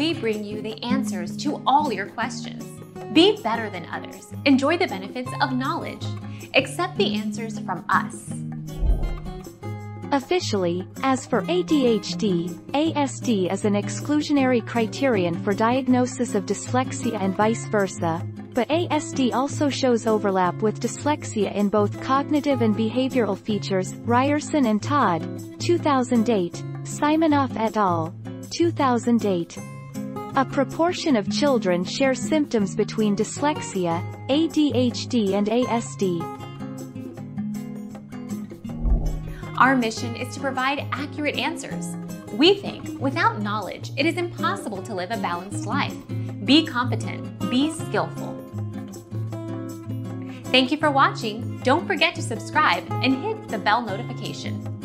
we bring you the answers to all your questions. Be better than others. Enjoy the benefits of knowledge. Accept the answers from us. Officially, as for ADHD, ASD is an exclusionary criterion for diagnosis of dyslexia and vice versa, but ASD also shows overlap with dyslexia in both cognitive and behavioral features. Ryerson and Todd, 2008, Simonoff et al., 2008. A proportion of children share symptoms between dyslexia, ADHD and ASD. Our mission is to provide accurate answers. We think without knowledge, it is impossible to live a balanced life. Be competent, be skillful. Thank you for watching. Don't forget to subscribe and hit the bell notification.